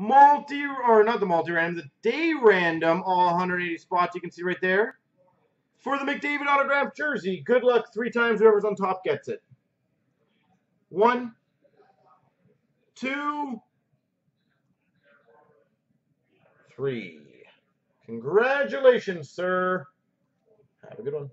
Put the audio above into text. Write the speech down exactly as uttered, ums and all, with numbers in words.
multi, or not the multi-random, the day random, all one hundred eighty spots you can see right there. For the McDavid autographed jersey, good luck three times, whoever's on top gets it. One, two, three. Congratulations, sir. Have a good one.